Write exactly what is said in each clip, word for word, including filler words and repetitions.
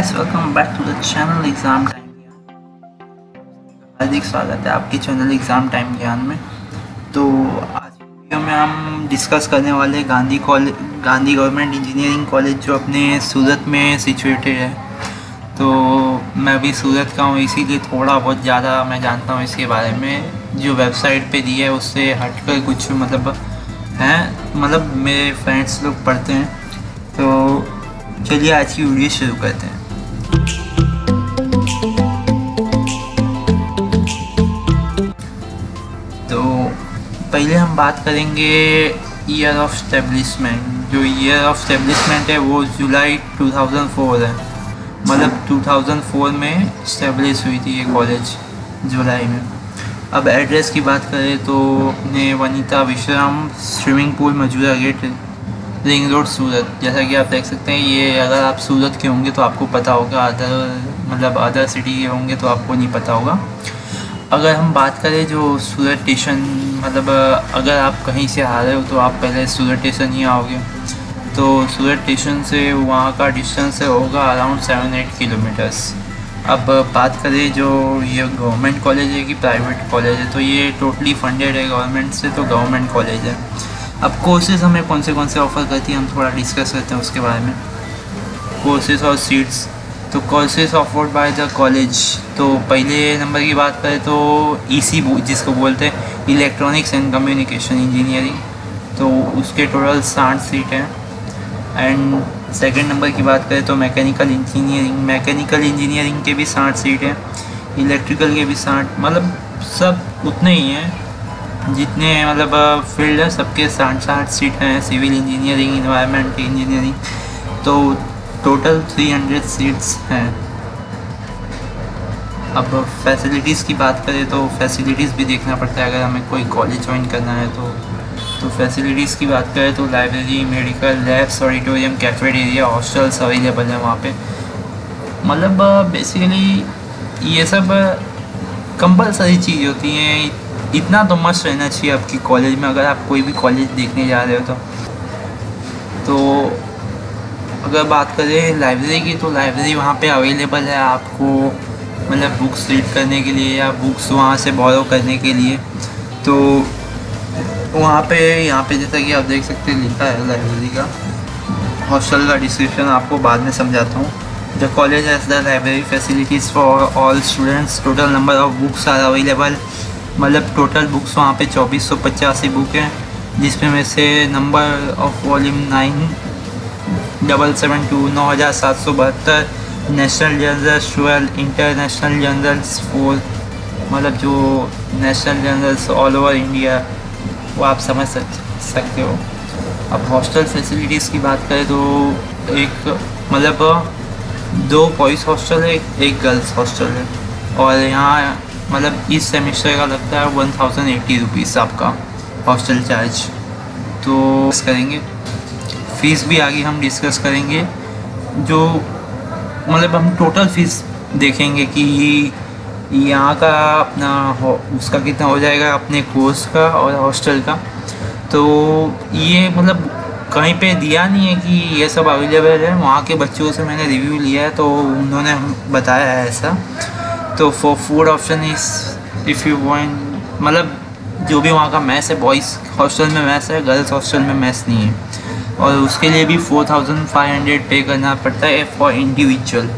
Guys welcome back to the channel exam time Gyan. हार्दिक स्वागत है आपके चैनल एग्जाम टाइम ज्ञान में। तो आज वीडियो में हम डिस्कस करने वाले Gandhi college Gandhi government engineering college जो अपने सूरत में सिचुएटेड है। तो मैं भी सूरत का हूँ, इसीलिए थोड़ा बहुत ज़्यादा मैं जानता हूँ इसके बारे में। जो वेबसाइट पे दी है उससे हटकर कुछ मतलब हैं, मतलब मेरे फ्रेंड्स लोग पढ़ते हैं। तो चलिए आज की वीडियो शुरू करते हैं। तो पहले हम बात करेंगे ईयर ऑफ स्टैब्लिशमेंट। जो ईयर ऑफ स्टैब्लिशमेंट है वो जुलाई दो हज़ार चार है, मतलब दो हज़ार चार में स्टैब्लिश हुई थी ये कॉलेज जुलाई में। अब एड्रेस की बात करें तो अपने Vanita Vishram swimming pool, Majura gate, ring road, Surat. जैसा कि आप देख सकते हैं, ये अगर आप सूरत के होंगे तो आपको पता होगा, अदर मतलब अदर सिटी के होंगे तो आपको नहीं पता होगा। अगर हम बात करें जो सूरत स्टेशन, मतलब अगर आप कहीं से आ रहे हो तो आप पहले सूरत स्टेशन ही आओगे। तो सूरत स्टेशन से वहाँ का डिस्टेंस होगा अराउंड सेवन एट किलोमीटर्स। अब बात करें जो ये गवर्नमेंट कॉलेज है कि प्राइवेट कॉलेज है, तो ये टोटली फंडेड है गवर्नमेंट से, तो गवर्नमेंट कॉलेज है। अब कोर्सेज़ हमें कौन से कौन से ऑफ़र करती है हम थोड़ा डिस्कस करते हैं उसके बारे में। कोर्सेज़ और सीट्स, तो courses offered by the college. तो पहले नंबर की बात करें तो ईसी जिसको बोलते हैं इलेक्ट्रॉनिक्स एंड कम्युनिकेशन इंजीनियरिंग, तो उसके टोटल साठ सीट हैं। एंड सेकंड नंबर की बात करें तो मैकेनिकल इंजीनियरिंग, मैकेनिकल इंजीनियरिंग के भी साठ सीट हैं, इलेक्ट्रिकल के भी साठ, मतलब सब उतने ही हैं जितने मतलब फील्ड है, सबके साठ साठ सीट हैं। सिविल इंजीनियरिंग, इन्वायरमेंट इंजीनियरिंग, तो टोटल तीन सौ सीट्स हैं। अब फैसिलिटीज़ की बात करें तो फैसिलिटीज़ भी देखना पड़ता है अगर हमें कोई कॉलेज ज्वाइन करना है तो। तो फैसिलिटीज़ की बात करें तो library, medical, labs, auditorium, cafeteria, hostels available हैं वहाँ पे। मतलब बेसिकली ये सब कंपलसरी चीज़ होती हैं, इतना तो मस्त रहना चाहिए आपकी कॉलेज में अगर आप कोई भी कॉलेज देखने जा रहे हो तो। तो अगर बात करें लाइब्रेरी की, तो लाइब्रेरी वहाँ पे अवेलेबल है आपको, मतलब बुक्स रीड करने के लिए या बुक्स वहाँ से बोरो करने के लिए। तो वहाँ पे यहाँ पे जैसा कि आप देख सकते हैं लिखा है लाइब्रेरी का। हॉस्टल का डिस्क्रिप्शन आपको बाद में समझाता हूँ। The college has the library facilities for all students, total number of books are available, मतलब टोटल बुक्स वहाँ पे चौबीस सौ पचासी बुक हैं, जिसमें में से number of volume nine double seven two, नौ हज़ार सात सौ बहत्तर, national journals twelve, international journals four, मतलब जो national journals all over India वो आप समझ सकते हो। अब हॉस्टल फैसिलिटीज़ की बात करें तो एक मतलब दो बॉयज़ हॉस्टल है, एक गर्ल्स हॉस्टल है, और यहाँ मतलब इस सेमेस्टर का लगता है वन थाउजेंड एट्टी रुपीज़ आपका हॉस्टल चार्ज। तो डिस्कस करेंगे फ़ीस भी आगे हम डिस्कस करेंगे, जो मतलब हम टोटल फ़ीस देखेंगे कि यहाँ का अपना उसका कितना हो जाएगा अपने कोर्स का और हॉस्टल का। तो ये मतलब कहीं पे दिया नहीं है कि ये सब अवेलेबल है, वहाँ के बच्चों से मैंने रिव्यू लिया है तो उन्होंने बताया है ऐसा। तो for food option is if you want, मतलब जो भी वहाँ का मैस है, बॉयज़ हॉस्टल में मैस है, गर्ल्स हॉस्टल में मैस नहीं है, और उसके लिए भी फोर थाउजेंड फाइव हंड्रेड पे करना पड़ता है फॉर इंडिविजुअल,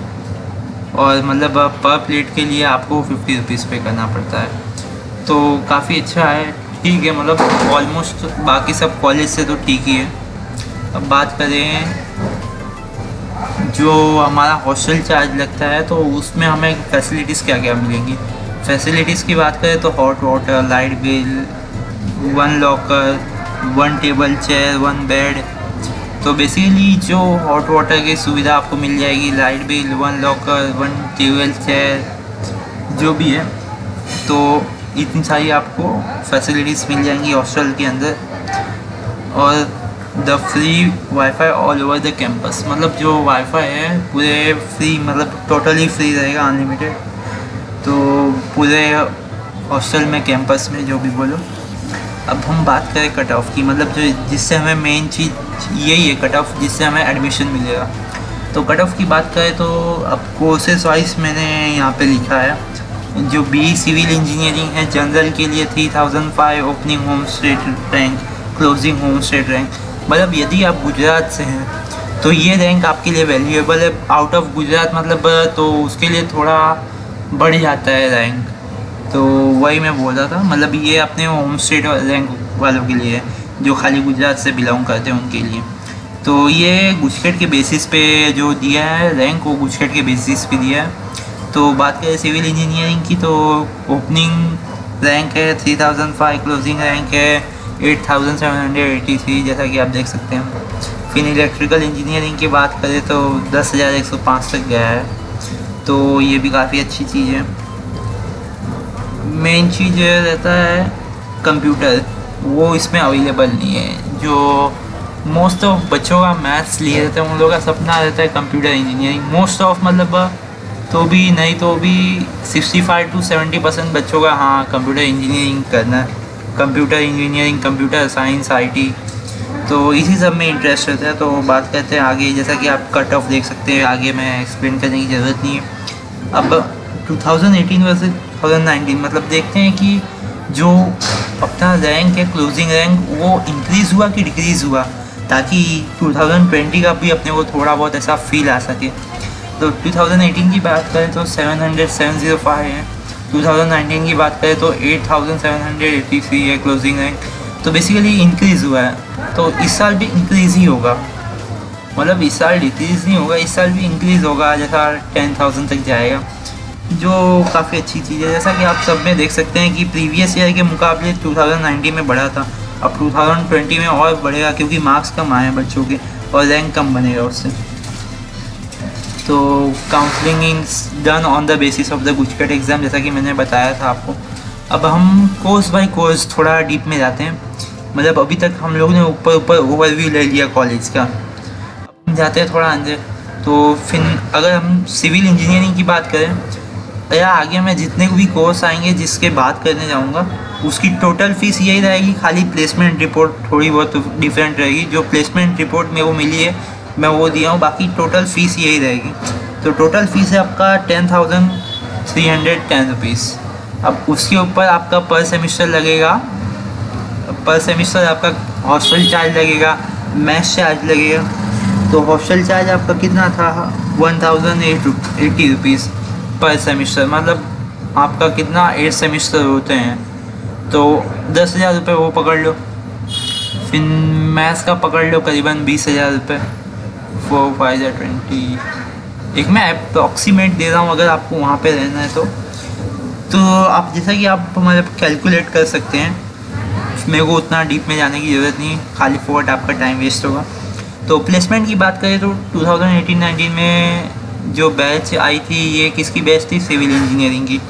और मतलब पर प्लेट के लिए आपको फिफ्टी रुपीज़ पे करना पड़ता है। तो काफ़ी अच्छा है, ठीक है, मतलब ऑलमोस्ट बाकी सब कॉलेज से तो ठीक ही है। अब बात करें जो हमारा हॉस्टल चार्ज लगता है, तो उसमें हमें फैसिलिटीज़ क्या क्या मिलेंगी। फैसिलिटीज़ की बात करें तो hot water, light bill, one locker, one table chair, one bed. तो बेसिकली जो हॉट वाटर की सुविधा आपको मिल जाएगी, light bill, one locker, one table chair, जो भी है, तो इतनी सारी आपको फैसिलिटीज़ मिल जाएंगी हॉस्टल के अंदर। और the free wifi all over the campus, मतलब जो वाईफाई है पूरे फ्री, मतलब टोटली फ्री रहेगा, अनलिमिटेड, तो पूरे हॉस्टल में, कैंपस में, जो भी बोलो। अब हम बात करें कट ऑफ की, मतलब जो जिससे हमें मेन चीज़ यही है कट ऑफ, जिससे हमें एडमिशन मिलेगा। तो कट ऑफ की बात करें तो अब कोर्सेज वाइज मैंने यहाँ पे लिखा है, जो बी सिविल इंजीनियरिंग है जनरल के लिए three thousand five, opening home state rank, closing home state rank, मतलब यदि आप गुजरात से हैं तो ये रैंक आपके लिए वैल्यूएबल है। आउट ऑफ गुजरात मतलब तो उसके लिए थोड़ा बढ़ जाता है रैंक, तो वही मैं बोल रहा था, मतलब ये अपने होम स्टेट रैंक वालों के लिए जो खाली गुजरात से बिलोंग करते हैं उनके लिए। तो ये गुजकेट के बेसिस पे जो दिया है रैंक वो गुजकेट के बेसिस पे दिया है। तो बात करें सिविल इंजीनियरिंग की तो ओपनिंग रैंक है three thousand five, closing rank है eight thousand seven hundred eighty three, जैसा कि आप देख सकते हैं। फिर इलेक्ट्रिकल इंजीनियरिंग की बात करें तो दस हज़ार एक सौ पाँच तक गया है, तो ये भी काफ़ी अच्छी चीज़ है। मेन चीज़ रहता है कंप्यूटर, वो इसमें अवेलेबल नहीं है। जो मोस्ट ऑफ बच्चों का मैथ्स लिए रहते हैं उन लोगों का सपना रहता है कंप्यूटर इंजीनियरिंग, मोस्ट ऑफ मतलब तो भी नहीं तो भी sixty five to seventy percent बच्चों का हाँ कंप्यूटर इंजीनियरिंग करना है, computer engineering, computer science, IT, तो इसी सब में इंटरेस्ट रहता है। तो बात करते हैं आगे, जैसा कि आप कट ऑफ देख सकते हैं, आगे मैं एक्सप्लेन करने की ज़रूरत नहीं है। अब two thousand eighteen versus two thousand nineteen मतलब देखते हैं कि जो अपना रैंक है क्लोजिंग रैंक वो इंक्रीज़ हुआ कि डिक्रीज़ हुआ, ताकि टू थाउजेंड ट्वेंटी का भी अपने को थोड़ा बहुत ऐसा फील आ सके। तो टू थाउजेंड एटीन की बात करें तो seven hundred seven zero five है, टू थाउजेंड नाइनटीन की बात करें तो eight thousand seven hundred eighty three है क्लोजिंग रैंक, तो बेसिकली इंक्रीज़ हुआ है। तो इस साल भी इंक्रीज़ ही होगा, मतलब इस साल डिक्रीज़ नहीं होगा, इस साल भी इंक्रीज़ होगा, जैसा टेन थाउजेंड तक जाएगा, जो काफ़ी अच्छी चीज़ है। जैसा कि आप सब में देख सकते हैं कि प्रीवियस ईयर के मुकाबले टू थाउजेंड नाइनटीन में बढ़ा था, अब टू थाउजेंड ट्वेंटी में और बढ़ेगा क्योंकि मार्क्स कम आए हैं बच्चों के और रैंक कम बनेगा उससे। तो counselling is done on the basis of the GUJCET exam, जैसा कि मैंने बताया था आपको। अब हम कोर्स बाय कोर्स थोड़ा डीप में जाते हैं, मतलब अभी तक हम लोग ने ऊपर ऊपर ओवरव्यू ले लिया कॉलेज का, हम जाते हैं थोड़ा अंदर। तो फिर अगर हम सिविल इंजीनियरिंग की बात करें, या आगे मैं जितने भी कोर्स आएंगे जिसके बात करने जाऊंगा उसकी टोटल फ़ीस यही रहेगी, खाली प्लेसमेंट रिपोर्ट थोड़ी बहुत डिफरेंट रहेगी, जो प्लेसमेंट रिपोर्ट में वो मिली है मैं वो दिया हूँ, बाकी टोटल फ़ीस यही रहेगी। तो टोटल फ़ीस है आपका ten thousand three hundred ten rupees. अब उसके ऊपर आपका पर सेमेस्टर लगेगा, पर सेमेस्टर आपका हॉस्टल चार्ज लगेगा, मैथ्स चार्ज लगेगा। तो हॉस्टल चार्ज आपका कितना था, one thousand eighty rupees per semester, मतलब आपका कितना एट सेमेस्टर होते हैं तो दस हज़ार रुपये वो पकड़ लो। फिर मैथ्स का पकड़ लो करीबन बीस हज़ार रुपये, फोर फाइव ज़ार ट्वेंटी, एक मैं अप्रॉक्सीमेट दे रहा हूँ अगर आपको वहाँ पे रहना है तो। तो आप जैसा कि आप हमारे कैलकुलेट कर सकते हैं, मेरे को उतना डीप में जाने की ज़रूरत नहीं, खाली फोर्ट आपका टाइम वेस्ट होगा। तो प्लेसमेंट की बात करें तो टू थाउजेंड एटीन नाइनटीन में जो बैच आई थी, ये किसकी बैच थी, सिविल इंजीनियरिंग की।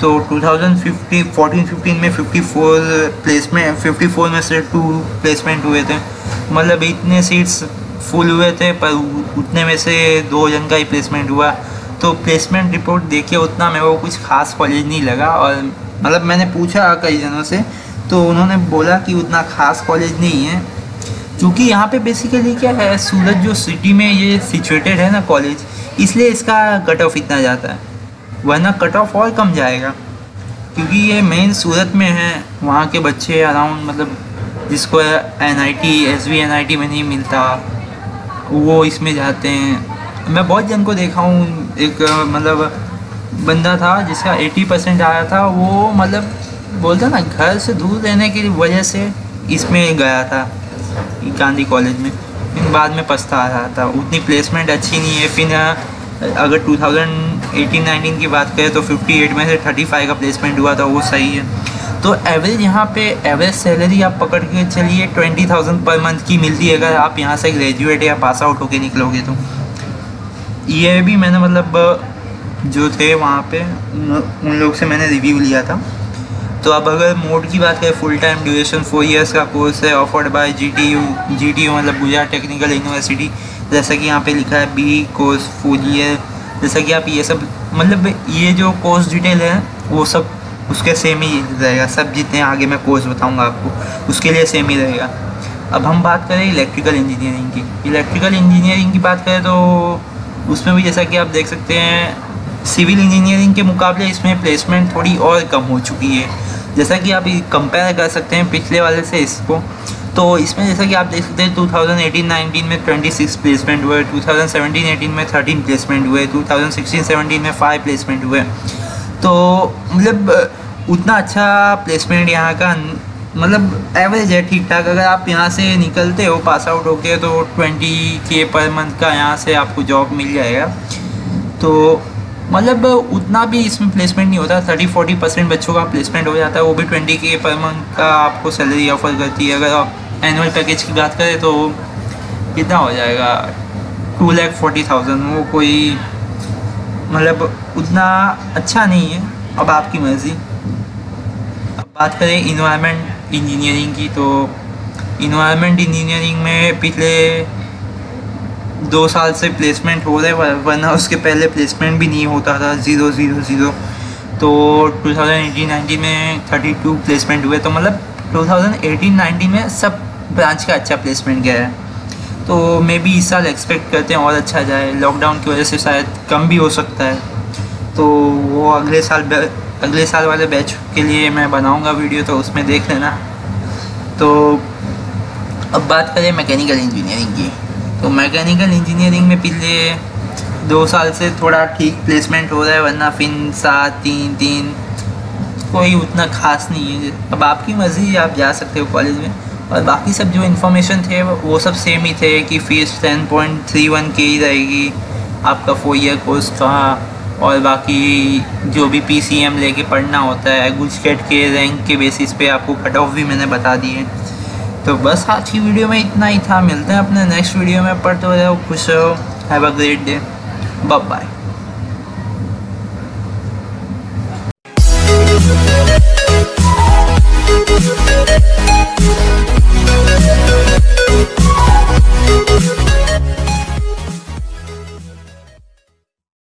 तो two thousand fifteen fourteen fifteen में fifty four placement, fifty four में से टू प्लेसमेंट हुए थे, मतलब इतने सीट्स फुल हुए थे पर उतने में से दो जन का ही प्लेसमेंट हुआ। तो प्लेसमेंट रिपोर्ट देखिए, उतना मेरे को कुछ खास कॉलेज नहीं लगा, और मतलब मैंने पूछा कई जनों से तो उन्होंने बोला कि उतना खास कॉलेज नहीं है, क्योंकि यहाँ पे बेसिकली क्या है, सूरत जो सिटी में ये सिचुएटेड है ना कॉलेज, इसलिए इसका कट ऑफ इतना जाता है, वरना कट ऑफ और कम जाएगा, क्योंकि ये मेन सूरत में है। वहाँ के बच्चे अराउंड मतलब जिसको एनआईटी, एसवी एनआईटी में नहीं मिलता वो इसमें जाते हैं। मैं बहुत जन को देखा हूँ, एक मतलब बंदा था जिसका एटी परसेंट आया था, वो मतलब बोलता ना घर से दूर रहने की वजह से इसमें गया था गांधी कॉलेज में, बाद में पछता रहा था, उतनी प्लेसमेंट अच्छी नहीं है। फिर अगर टू थाउजेंड एटीन नाइनटीन की बात करें तो फिफ्टी एट में से थर्टी फाइव का प्लेसमेंट हुआ था, वो सही है। तो एवरेज यहाँ पे एवरेज सैलरी आप पकड़ के चलिए ट्वेंटी थाउजेंड पर मंथ की मिलती है अगर आप यहाँ से ग्रेजुएट या पास आउट होके निकलोगे तो। ये भी मैंने मतलब जो थे वहाँ पे उन लोग से मैंने रिव्यू लिया था। तो अब अगर मोड की बात करें, full time duration four years का कोर्स है, ऑफर्ड बाय जीटीयू, जीटीयू मतलब गुजरात टेक्निकल यूनिवर्सिटी, जैसा कि यहाँ पे लिखा है बी कोर्स फोर ईयर, जैसा कि आप ये सब मतलब ये जो कोर्स डिटेल है वो सब उसके सेम ही रहेगा, सब जितने आगे मैं कोर्स बताऊँगा आपको उसके लिए सेम ही रहेगा। अब हम बात करें इलेक्ट्रिकल इंजीनियरिंग की, इलेक्ट्रिकल इंजीनियरिंग की बात करें तो उसमें भी जैसा कि आप देख सकते हैं सिविल इंजीनियरिंग के मुकाबले इसमें प्लेसमेंट थोड़ी और कम हो चुकी है। जैसा कि आप कंपेयर कर सकते हैं पिछले वाले से इसको, तो इसमें जैसा कि आप देख सकते हैं टू थाउजेंड एटीन नाइनटीन में छब्बीस प्लेसमेंट हुए, टू थाउजेंड सेवनटीन एटीन में तेरह प्लेसमेंट हुए, टू थाउजेंड सिक्सटीन सेवनटीन में पाँच प्लेसमेंट हुए। तो मतलब उतना अच्छा प्लेसमेंट यहाँ का मतलब एवरेज है ठीक ठाक। अगर आप यहाँ से निकलते हो पास आउट होके तो ट्वेंटी के पर मंथ का यहाँ से आपको जॉब मिल जाएगा। तो मतलब उतना भी इसमें प्लेसमेंट नहीं होता, थर्टी फोर्टी परसेंट बच्चों का प्लेसमेंट हो जाता है, वो भी ट्वेंटी के पर मंथ का आपको सैलरी ऑफर करती है। अगर आप एनुअल पैकेज की बात करें तो कितना हो जाएगा, टू लैख फोर्टी थाउजेंड। वो कोई मतलब उतना अच्छा नहीं है, अब आपकी मर्ज़ी। अब बात करें इन्वायरमेंट इंजीनियरिंग की, तो इन्वायरमेंट इंजीनियरिंग में पिछले दो साल से प्लेसमेंट हो रहे, वरना उसके पहले प्लेसमेंट भी नहीं होता था, ज़ीरो ज़ीरो ज़ीरो। तो टू थाउजेंड एटीन नाइनटीन में थर्टी टू प्लेसमेंट हुए। तो मतलब टू थाउजेंड एटीन नाइनटीन में सब ब्रांच का अच्छा प्लेसमेंट गया है। तो मे बी इस साल एक्सपेक्ट करते हैं और अच्छा जाए, लॉकडाउन की वजह से शायद कम भी हो सकता है। तो वो अगले साल अगले साल वाले बैच के लिए मैं बनाऊंगा वीडियो, तो उसमें देख लेना। तो अब बात करें मैकेनिकल इंजीनियरिंग की, तो मैकेनिकल इंजीनियरिंग में पिछले दो साल से थोड़ा ठीक प्लेसमेंट हो रहा है, वरना फिर सात तीन तीन कोई उतना खास नहीं है। अब आपकी मर्ज़ी, आप जा सकते हो कॉलेज में। और बाकी सब जो इन्फॉर्मेशन थे वो सब सेम ही थे कि fees ten point three one के ही रहेगी आपका फोर ईयर कोर्स का, और बाकी जो भी पी सी एम लेके पढ़ना होता है गुजकेट के रैंक के बेसिस पे आपको कट ऑफ भी मैंने बता दिए। तो बस आज की वीडियो में इतना ही था, मिलते हैं अपने नेक्स्ट वीडियो में। पढ़ते रहो, खुश रहो, have a great day, bye bye.